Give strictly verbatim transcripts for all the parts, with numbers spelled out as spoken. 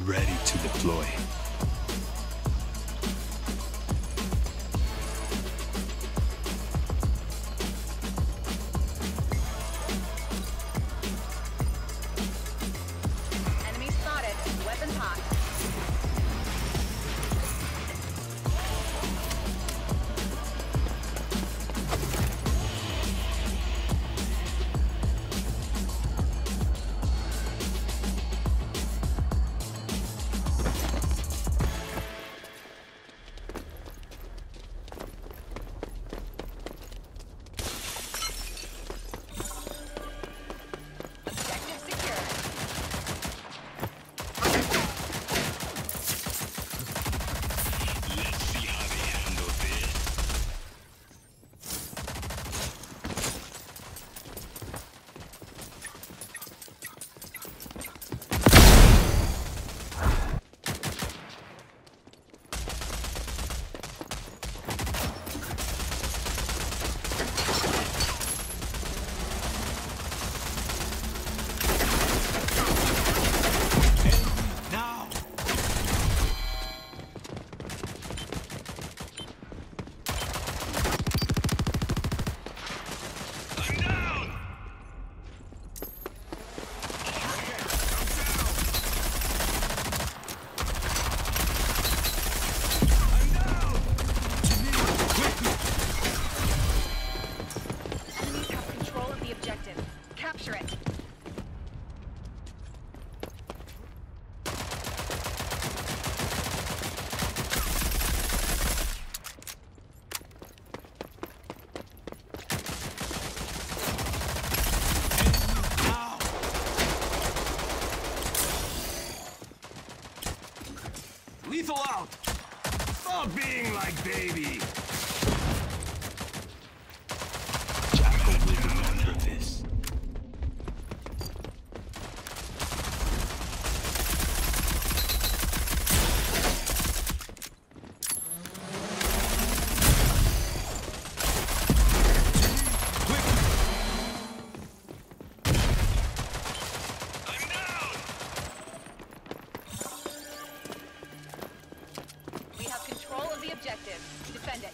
ready to deploy. Lethal out! Stop being like baby! Jackal will remember this. Objective. Defend it.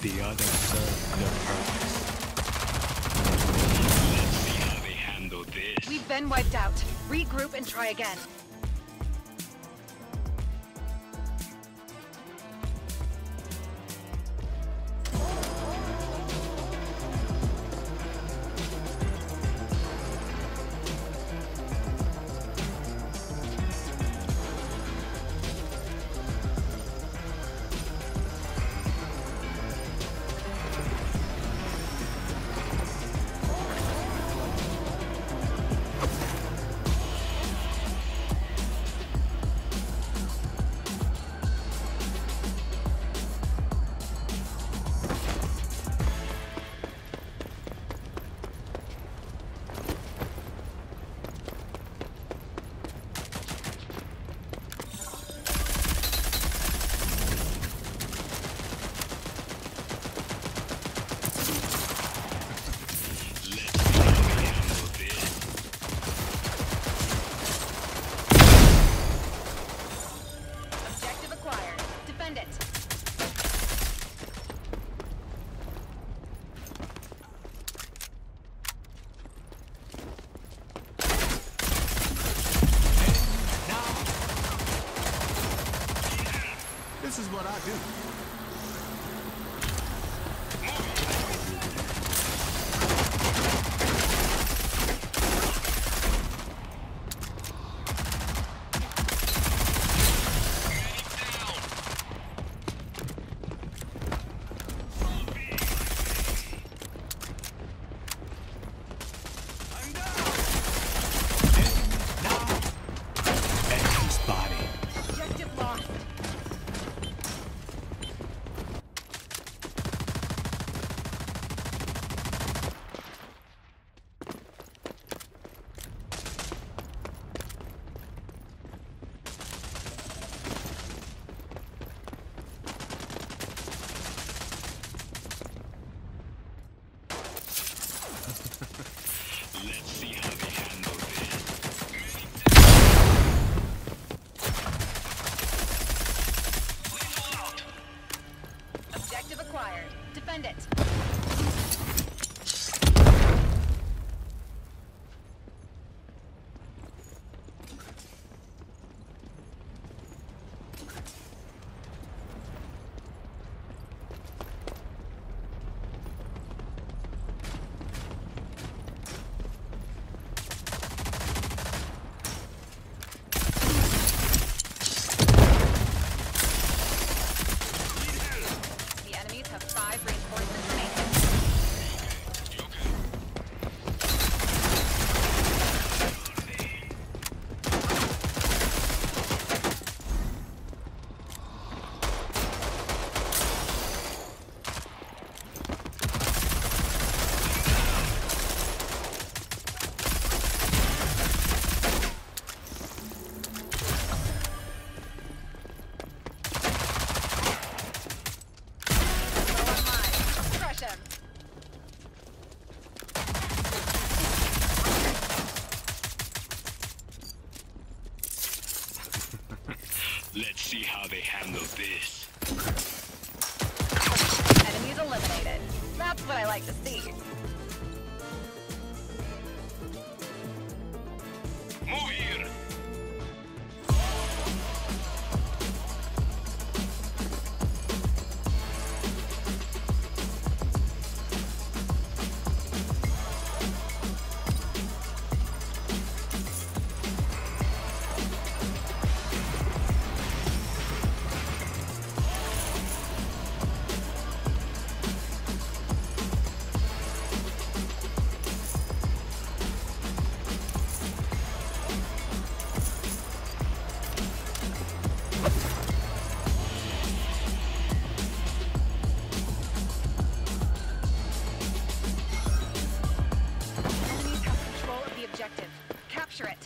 The others serve no purpose. Let's see how they handle this. We've been wiped out. Regroup and try again. Defend it. Let's see how they handle this. Enemies eliminated. That's what I like to see. Move here! Capture it.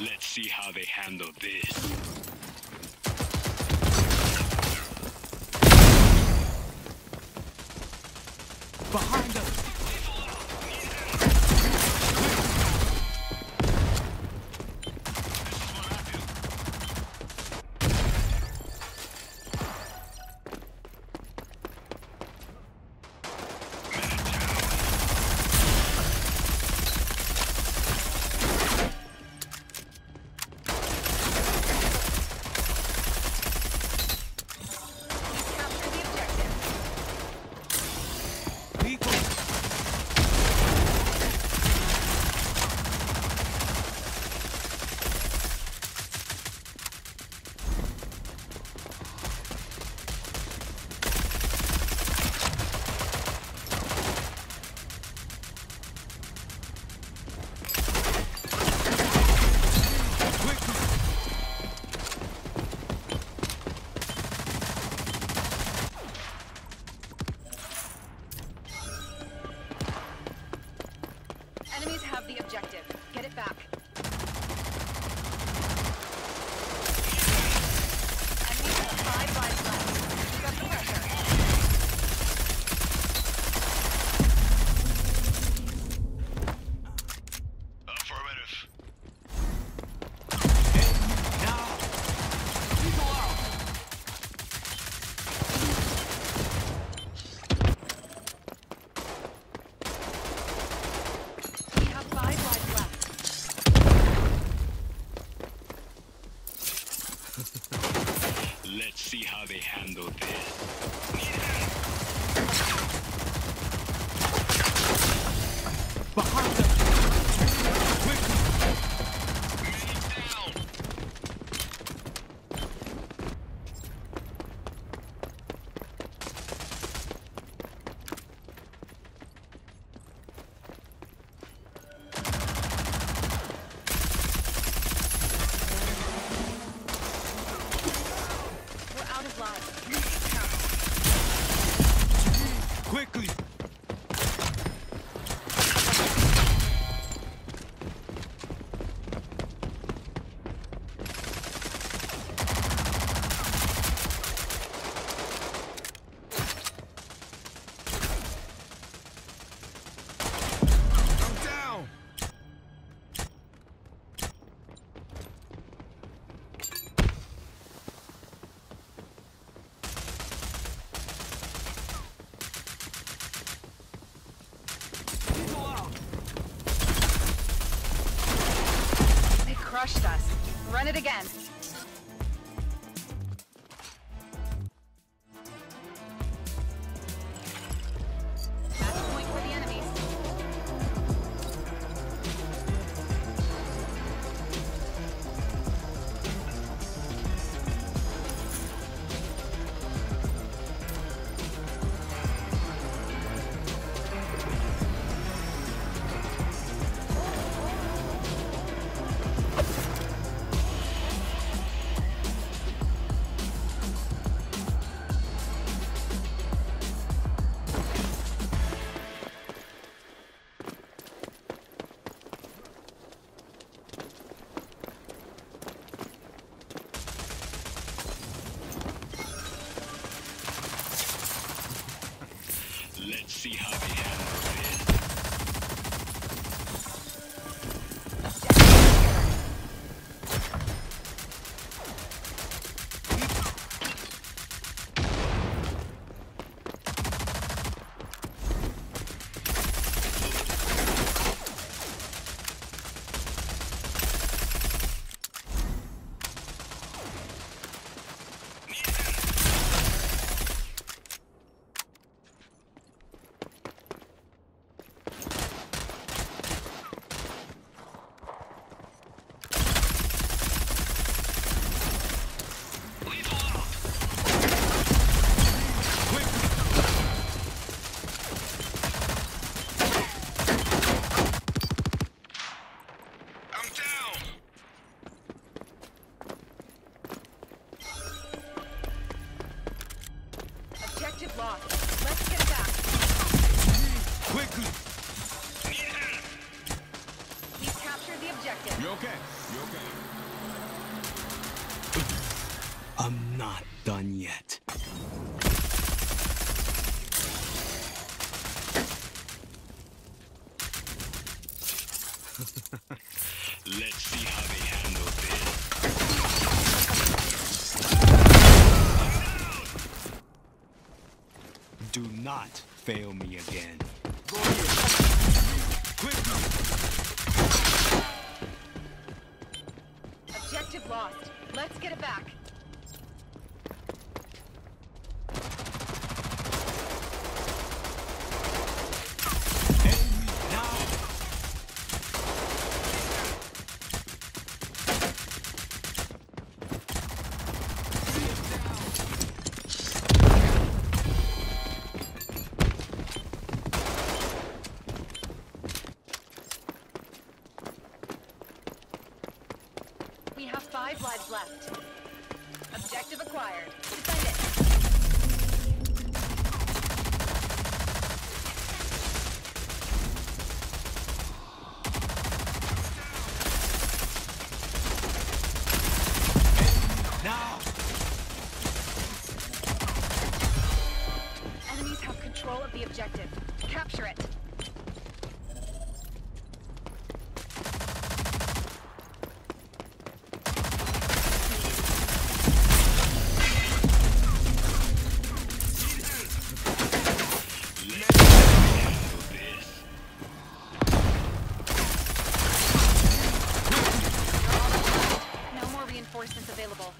Let's see how they handle this. Behind us. People. crushed us. Run it again. Let's see how we handle it. You okay? You okay? I'm not done yet. Let's see how they handle this. Do not fail me again. Go here. Quick. Objective lost. Let's get it back. We have five lives left. Objective acquired. Defend it. Now! Enemies have control of the objective. Capture it. Available.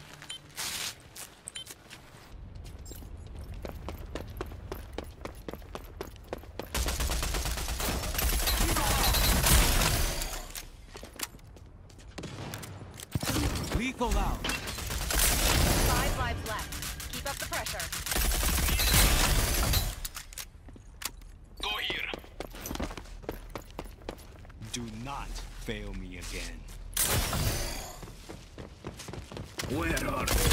Lethal out. Five lives left. Keep up the pressure. Go here. Do not fail me again. Where are they?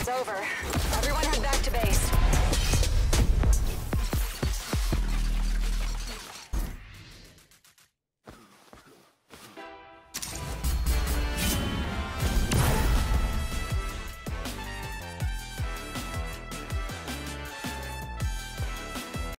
It's over. Everyone head back to base.